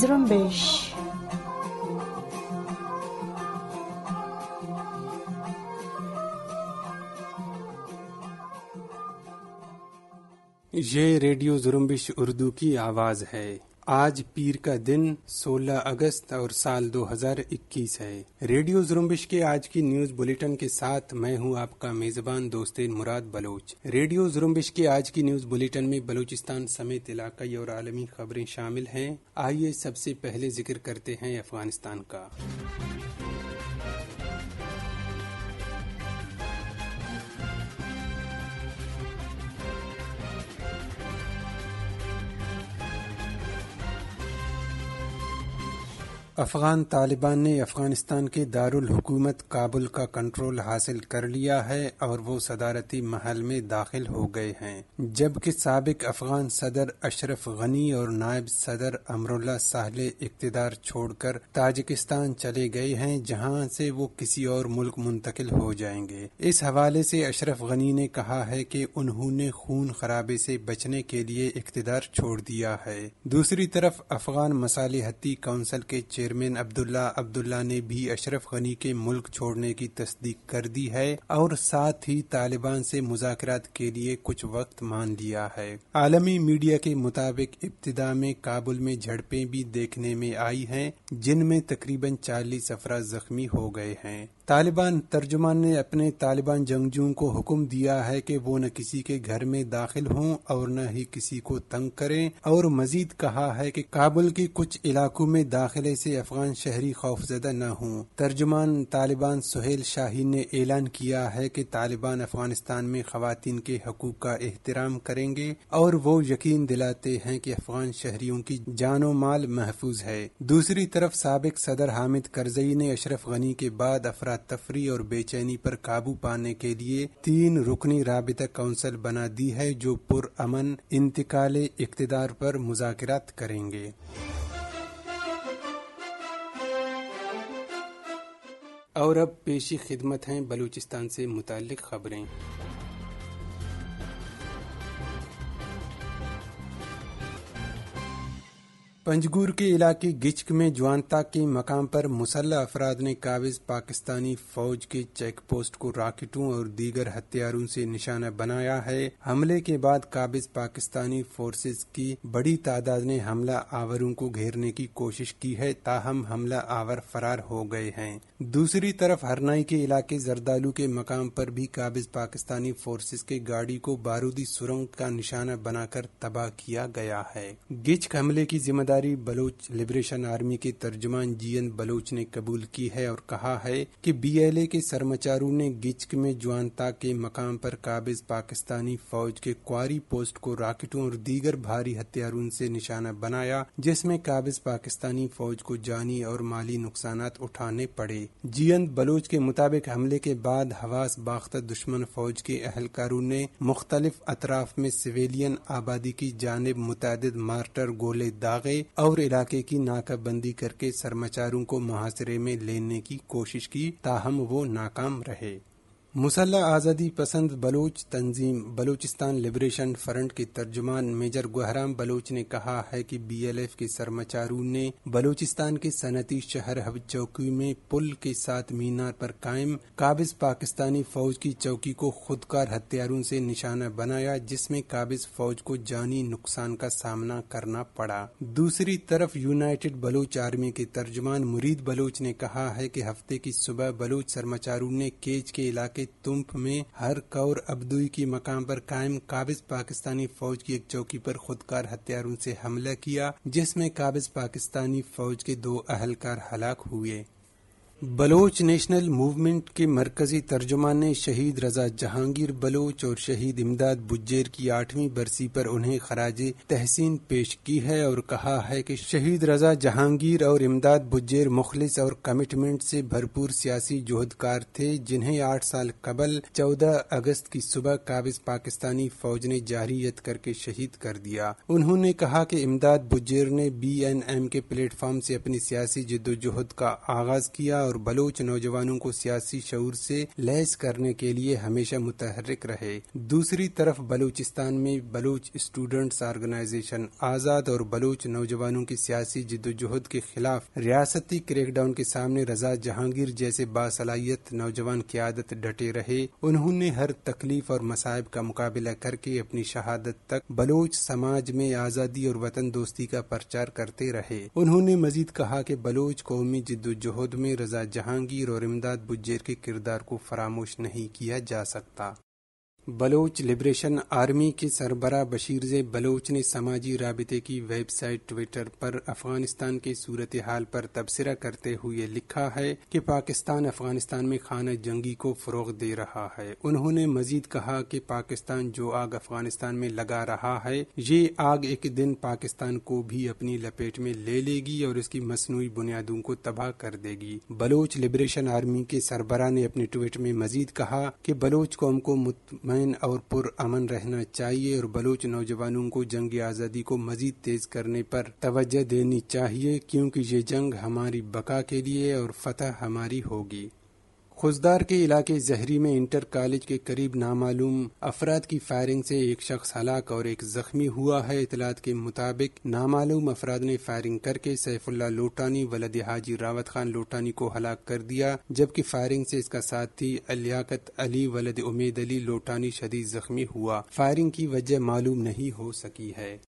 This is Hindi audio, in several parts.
ज़ुरुम्बिश। ये रेडियो ज़ुरुम्बिश उर्दू की आवाज़ है। आज पीर का दिन 16 अगस्त और साल 2021 है। रेडियो ज़ुरुम्बिश के आज की न्यूज़ बुलेटिन के साथ मैं हूं आपका मेज़बान दोस्त मुराद बलोच। रेडियो ज़ुरुम्बिश के आज की न्यूज़ बुलेटिन में बलूचिस्तान समेत इलाकाई और आलमी खबरें शामिल हैं। आइए सबसे पहले जिक्र करते हैं अफगानिस्तान का। अफगान तालिबान ने अफगानिस्तान के दारुल हुकूमत काबुल का कंट्रोल हासिल कर लिया है और वो सदारती महल में दाखिल हो गए हैं, जबकि साबिक अफगान सदर अशरफ गनी और नायब सदर अमरुल्ला साहले इक्तिदार छोड़कर ताजिकिस्तान चले गए हैं, जहां से वो किसी और मुल्क मुंतकिल हो जाएंगे। इस हवाले से अशरफ गनी ने कहा है कि उन्होंने खून खराबे से बचने के लिए इक्तिदार छोड़ दिया है। दूसरी तरफ अफगान मसालहती काउंसिल के चेयरमैन अब्दुल्ला अब्दुल्ला ने भी अशरफ गनी के मुल्क छोड़ने की तस्दीक कर दी है और साथ ही तालिबान से मुज़ाकरात के लिए कुछ वक्त मान लिया है। आलमी मीडिया के मुताबिक इब्तिदा में काबुल में झड़पें भी देखने में आई हैं, जिनमें तकरीबन 40 अफराद जख्मी हो गए हैं। तालिबान तर्जुमान ने अपने तालिबान जंगजुओं को हुक्म दिया है कि वो न किसी के घर में दाखिल हों और न ही किसी को तंग करें, और मजीद कहा है कि काबुल के कुछ इलाकों में दाखिले से अफगान शहरी खौफजदा न हों। तर्जुमान तालिबान सुहेल शाहीन ने ऐलान किया है कि तालिबान अफगानिस्तान में खवातीन के हकूक का एहतराम करेंगे और वो यकीन दिलाते हैं कि अफगान शहरियों की जानो माल महफूज है। दूसरी तरफ साबिक सदर हामिद करजई ने अशरफ गनी के बाद अफरा तफरी और बेचैनी पर काबू पाने के लिए 3 रुकनी राबिता काउंसिल बना दी है, जो पुरअमन इंतकाले इक्तिदार पर मुज़ाकरात करेंगे। और अब पेशी खिदमत हैं बलूचिस्तान से मुतालिक खबरें। पंजगूर के इलाके गिचक में जवानता के मकाम पर मुसल्ह अफराद ने काबिज पाकिस्तानी फौज के चेक पोस्ट को राकेटों और दीगर हथियारों से निशाना बनाया है। हमले के बाद काबिज पाकिस्तानी फोर्सेस की बड़ी तादाद ने हमला आवरों को घेरने की कोशिश की है, ताहम हमला आवर फरार हो गए हैं। दूसरी तरफ हरनाई के इलाके जरदालू के मकाम पर भी काबिज पाकिस्तानी फोर्सेस के गाड़ी को बारूदी सुरंग का निशाना बनाकर तबाह किया गया है। गिचक हमले की जिम्मेदारी बलूच लिबरेशन आर्मी के तर्जुमान जी एन बलूच ने कबूल की है और कहा है कि BLA के सरमचारों ने गिचक में जवानता के मकाम पर काबिज पाकिस्तानी फौज के क्वारी पोस्ट को राकेटों और दीगर भारी हथियारों से निशाना बनाया, जिसमें काबिज पाकिस्तानी फौज को जानी और माली नुकसान उठाने पड़े। जी एन बलूच के मुताबिक हमले के बाद हवास बाख्ता दुश्मन फौज के अहलकारों ने मुख्तलिफ अतराफ में सिविलियन आबादी की जानिब मुतअद्दिद मार्टर गोले दागे और इलाके की नाकाबंदी करके सरमाचारों को मुहासरे में लेने की कोशिश की, ताहम वो नाकाम रहे। मुसल्ला आज़ादी पसंद बलूच तंजीम बलूचिस्तान लिबरेशन फ्रंट के तर्जुमान मेजर गुहराम बलोच ने कहा है कि BLF के सरमाचारों ने बलूचिस्तान के सनती शहर हब चौकी में पुल के साथ मीनार पर कायम काबिज पाकिस्तानी फौज की चौकी को खुदकार हथियारों से निशाना बनाया, जिसमें काबिज फौज को जानी नुकसान का सामना करना पड़ा। दूसरी तरफ यूनाइटेड बलूच आर्मी के तर्जुमान मुरीद बलोच ने कहा है कि हफ्ते की सुबह बलूच सरमाचारों ने केज के इलाके तुम्प में हर कौर अब्दुई की मकाम पर कायम काबिज पाकिस्तानी फौज की एक चौकी पर खुदकार हथियारों से हमला किया, जिसमें काबिज पाकिस्तानी फौज के 2 अहलकार हलाक हुए। बलोच नेशनल मूवमेंट के मरकजी तर्जुमान ने शहीद रजा जहांगीर बलोच और शहीद इमदाद बुज्जेर की 8वीं बरसी पर उन्हें खराजे तहसीन पेश की है और कहा है कि शहीद रजा जहांगीर और इमदाद बुज्जेर मुखलिस और कमिटमेंट से भरपूर सियासी जोहदकार थे, जिन्हें 8 साल कबल 14 अगस्त की सुबह काबिज पाकिस्तानी फौज ने जारियत करके शहीद कर दिया। उन्होंने कहा कि इमदाद बुज्जेर ने BNM के प्लेटफॉर्म से अपनी सियासी जद्दोजहद का आगाज किया और बलूच नौजवानों को सियासी शऊर से लैस करने के लिए हमेशा मुतहर्रिक रहे। दूसरी तरफ बलूचिस्तान में बलूच स्टूडेंट्स ऑर्गेनाइजेशन आज़ाद और बलूच नौजवानों की सियासी जद्दोजहद के खिलाफ रियासती क्रेकडाउन के सामने रजा जहांगीर जैसे बासलाहियत नौजवान क़यादत डटे रहे। उन्होंने हर तकलीफ और मसाइब का मुकाबला करके अपनी शहादत तक बलूच समाज में आज़ादी और वतन दोस्ती का प्रचार करते रहे। उन्होंने मजीद कहा कि बलूच कौमी जद्दोजहद में रजा जहांगीर और इमदाद बुज्जेर के किरदार को फरामोश नहीं किया जा सकता। बलोच लिबरेशन आर्मी के सरबरा बशीरज बलोच ने समाजी राबिते की वेबसाइट ट्विटर पर अफगानिस्तान के सूरत हाल पर तबसरा करते हुए लिखा है कि पाकिस्तान अफगानिस्तान में खाना जंगी को फरोग दे रहा है। उन्होंने मजीद कहा कि पाकिस्तान जो आग अफगानिस्तान में लगा रहा है, ये आग एक दिन पाकिस्तान को भी अपनी लपेट में ले लेगी और इसकी मसनूई बुनियादों को तबाह कर देगी। बलोच लिबरेशन आर्मी के सरबरा ने अपने ट्वीट में मजीद कहा कि बलोच कौम को मुतमईन और पुरअमन रहना चाहिए और बलोच नौजवानों को जंग आज़ादी को मजीद तेज करने पर तवज्जो देनी चाहिए, क्योंकि ये जंग हमारी बका के लिए और फतह हमारी होगी। खुजदार के इलाके जहरी में इंटर कॉलेज के करीब नामालूम अफराद की फायरिंग से एक शख्स हलाक और एक जख्मी हुआ है। इतलात के मुताबिक नामालूम अफराद ने फायरिंग करके सैफुल्ला लोटानी वलद हाजी रावत खान लोटानी को हलाक कर दिया, जबकि फायरिंग से इसका साथी अलियाकत अली वलद उमेद अली लोटानी शदीद जख्मी हुआ। फायरिंग की वजह मालूम नहीं हो सकी है।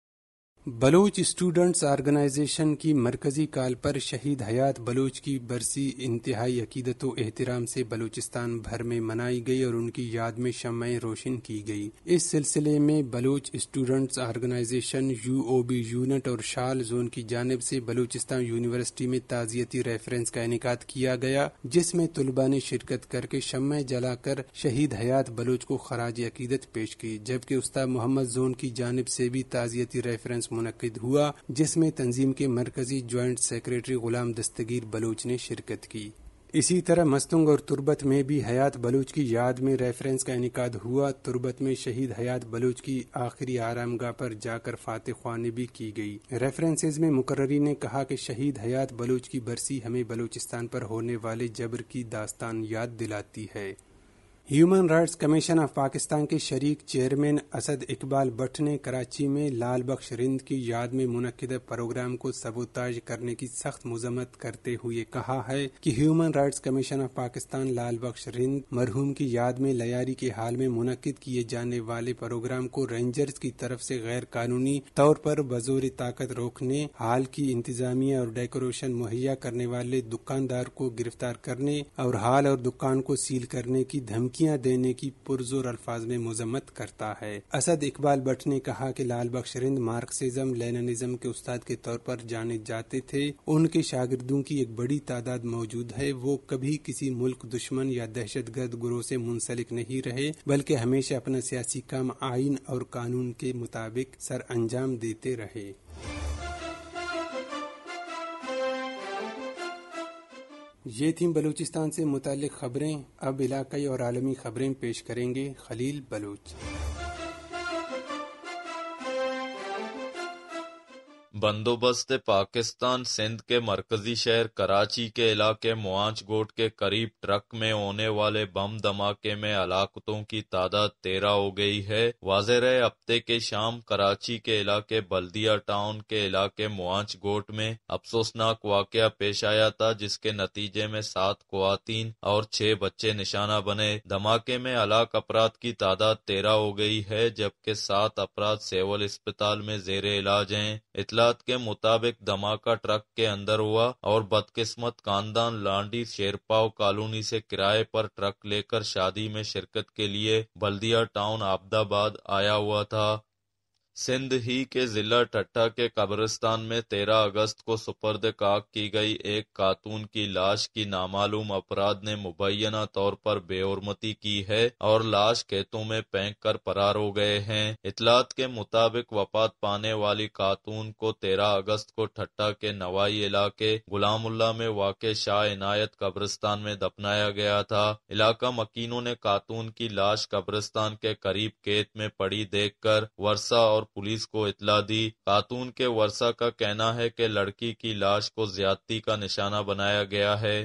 बलूच स्टूडेंट्स ऑर्गेनाइजेशन की मरकजी काल पर शहीद हयात बलूच की बरसी इंतहाई अकीदत व एहतराम से बलूचिस्तान भर में मनाई गई और उनकी याद में शम्मे रोशन की गई। इस सिलसिले में Baloch students organisation UOB unit और शाल जोन की जानिब से बलूचिस्तान यूनिवर्सिटी में ताज़ियती रेफरेंस का इनेकाद किया गया, जिसमें तलबा ने शिरकत करके शम्मे जलाकर शहीद हयात बलूच को खराज अकीदत पेश की, जबकि उस्ताद मोहम्मद जोन की जानिब से भी ताज़ियती रेफरेंस मुनक़िद हुआ, जिसमें तंजीम के मरकजी ज्वाइंट सेक्रेटरी गुलाम दस्तगीर बलूच ने शिरकत की। इसी तरह मस्तुंग और तुर्बत में भी हयात बलूच की याद में रेफरेंस का इनेकाद हुआ। तुर्बत में शहीद हयात बलूच की आखिरी आरामगाह पर जाकर फातह ख्वानी भी की गई। रेफरेंसेज में मुकर्री ने कहा कि शहीद हयात बलूच की बरसी हमें बलूचिस्तान पर होने वाले जबर की दास्तान याद दिलाती है। Human rights commission of Pakistan के शरीक चेयरमैन असद इकबाल भट्ट ने कराची में लाल बख्श रिंद की याद में मुनक्किदा प्रोग्राम को सबोताज करने की सख्त मजम्मत करते हुए कहा है कि human rights commission of Pakistan Lal Bakhsh Rind मरहूम की याद में लयारी के हाल में मुनक्किद किए जाने वाले प्रोग्राम को रेंजर्स की तरफ से गैर कानूनी तौर पर बजोर ताकत रोकने, हाल की इंतजामिया और डेकोरेशन मुहैया करने वाले दुकानदार को गिरफ्तार करने और हाल और दुकान को सील करने की धमकियां देने की पुरजोर अल्फाज में मजम्मत करता है। असद इकबाल भट्ट ने कहा कि लाल बख्श रिंद मार्क्सिज्म लेनिनिज्म के उस्ताद के तौर पर जाने जाते थे। उनके शागिर्दों की एक बड़ी तादाद मौजूद है। वो कभी किसी मुल्क दुश्मन या दहशतगर्द गिरोह से मुंसलिक नहीं रहे, बल्कि हमेशा अपना सियासी काम आइन और कानून के मुताबिक सर अंजाम देते रहे। ये थीं बलूचिस्तान से मुताल्लिक़ खबरें। अब इलाकाई और आलमी खबरें पेश करेंगे खलील बलूच। बंदोबस्त पाकिस्तान सिंध के मरकजी शहर कराची के इलाके मुआंच गोट के करीब ट्रक में होने वाले बम धमाके में हलाकतों की तादाद 13 हो गई है। वाज़ेर-ए हफ्ते के शाम कराची के इलाके बल्दिया टाउन के इलाके मुआंच गोट में अफसोसनाक वाकया पेश आया था, जिसके नतीजे में 7 ख्वातीन और 6 बच्चे निशाना बने। धमाके में हलाक अफराद की तादाद 13 हो गई है, जबकि 7 अफराद सिविल अस्पताल में जेरे इलाज हैं। के मुताबिक धमाका ट्रक के अंदर हुआ और बदकिस्मत खानदान लांडी शेरपाव कॉलोनी से किराए पर ट्रक लेकर शादी में शिरकत के लिए बल्दिया टाउन आबदाबाद आया हुआ था। सिंध ही के जिला ठट्टा के कब्रिस्तान में 13 अगस्त को सुपर्द खाक की गई एक खातून की लाश की नामालूम अपराध ने मुबैना तौर पर बेहरमती की है और लाश खेतों में फेंक कर फरार हो गए हैं। इतलात के मुताबिक वफात पाने वाली खातून को 13 अगस्त को ठट्टा के नवाई इलाके गुलामुल्ला में वाक़े शाह इनायत कब्रिस्तान में दफनाया गया था। इलाका मकीनों ने खातून की लाश कब्रिस्तान के करीब खेत में पड़ी देख कर वर्षा पुलिस को इतला दी। खातून के वर्षा का कहना है कि लड़की की लाश को ज्यादती का निशाना बनाया गया है।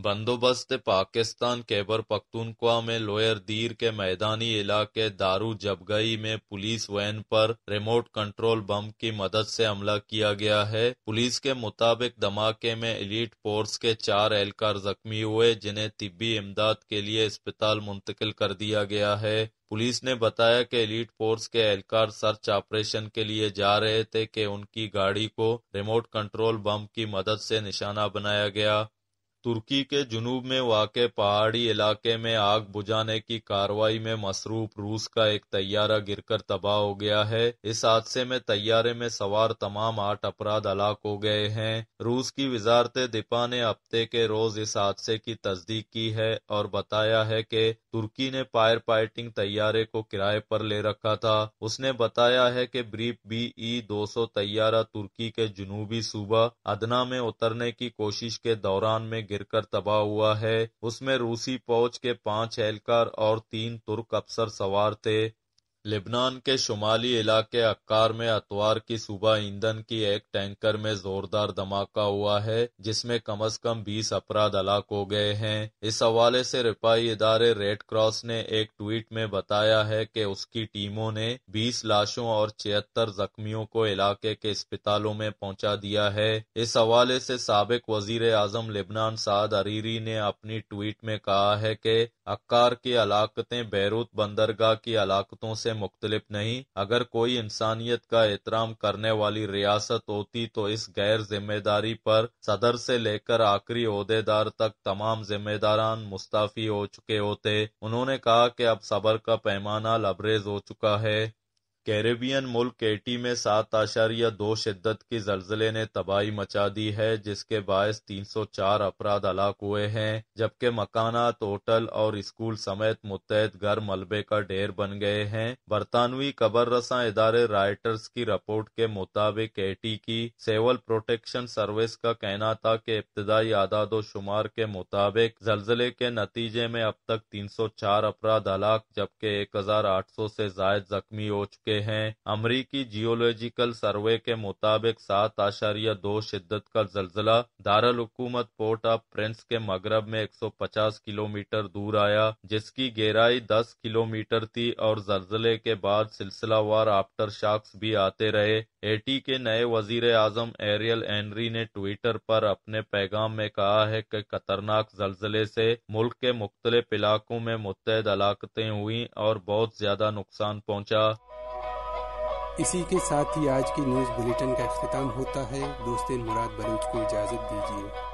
बंदोबस्त पाकिस्तान खैबर पख्तूनख्वा में लोअर दीर के मैदानी इलाके दारू जबगई में पुलिस वैन पर रिमोट कंट्रोल बम की मदद से हमला किया गया है। पुलिस के मुताबिक धमाके में एलीट फोर्स के 4 एहलकार जख्मी हुए, जिन्हें तिब्बी इमदाद के लिए अस्पताल मुंतकिल कर दिया गया है। पुलिस ने बताया कि एलीट फोर्स के एहलकार सर्च ऑपरेशन के लिए जा रहे थे कि उनकी गाड़ी को रिमोट कंट्रोल बम की मदद से निशाना बनाया गया। तुर्की के जुनूब में वाक़े पहाड़ी इलाके में आग बुझाने की कार्रवाई में मसरूफ रूस का एक तैयारा गिरकर तबाह हो गया है। इस हादसे में तैयारे में सवार तमाम 8 अफराद हलाक हो गए हैं। रूस की वजारत दिफा ने हफ्ते के रोज इस हादसे की तस्दीक की है और बताया है कि तुर्की ने फायर फाइटिंग तैयारे को किराए पर ले रखा था। उसने बताया है कि ब्रीफ BE-200 तैयारा तुर्की के जुनूबी सूबा अदना में उतरने की कोशिश के दौरान में गिरकर तबाह हुआ है। उसमें रूसी फौज के 5 एहलकार और 3 तुर्क अफसर सवार थे। लेबनान के शुमाली इलाके अक्कार में अतवार की सुबह ईंधन की एक टैंकर में जोरदार धमाका हुआ है, जिसमें कम से कम 20 अफराद हलाक हो गए हैं। इस हवाले से रिपाई इदारे रेड क्रॉस ने एक ट्वीट में बताया है कि उसकी टीमों ने 20 लाशों और 76 जख्मियों को इलाके के अस्पतालों में पहुंचा दिया है। इस हवाले से साबिक वजीर आजम लेबनान साद हरीरी ने अपनी ट्वीट में कहा है कि अक्कार की हलाकतें बैरूत बंदरगाह की हलाकतों से मुख्तलिफ नहीं। अगर कोई इंसानियत का एहतराम करने वाली रियासत होती तो इस गैर जिम्मेदारी पर सदर से लेकर आखिरी ओहदेदार तक तमाम जिम्मेदारान मुस्ताफी हो चुके होते। उन्होंने कहा कि अब सबर का पैमाना लबरेज हो चुका है। कैरेबियन मुल्क एटी में 7.2 शिद्दत की जलजले ने तबाही मचा दी है, जिसके बायस 304 अफराद हलाक हुए हैं, जबकि मकानात, होटल और स्कूल समेत मुत्तहद घर मलबे का ढेर बन गए हैं। बरतानवी खबर रसां इदारे राइटर्स की रिपोर्ट के मुताबिक एटी की सिविल प्रोटेक्शन सर्विस का कहना था कि इब्तदाई आदादो शुमार के मुताबिक जलजले के नतीजे में अब तक 304 अफराद हलाक जबकि 1800 से जायद जख्मी हो चुके हैं। अमरीकी जियोलॉजिकल सर्वे के मुताबिक 7.2 शिद्दत का जलजला दारुल हुकूमत पोर्ट ऑफ प्रिंस के मगरब में 150 किलोमीटर दूर आया, जिसकी गहराई 10 किलोमीटर थी और जलजले के बाद सिलसिलावार आफ्टर शॉक्स भी आते रहे। एटी के नए वजीर आजम एरियल एनरी ने ट्विटर पर अपने पैगाम में कहा है कि खतरनाक जलजले से मुल्क के मुख्तलिफ इलाकों में मुत्तहद हलाकतें हुई और बहुत ज्यादा नुकसान पहुंचा। इसी के साथ ही आज की न्यूज़ बुलेटिन का अख्तिताम होता है। दोस्त मुराद बलोच को इजाज़त दीजिए।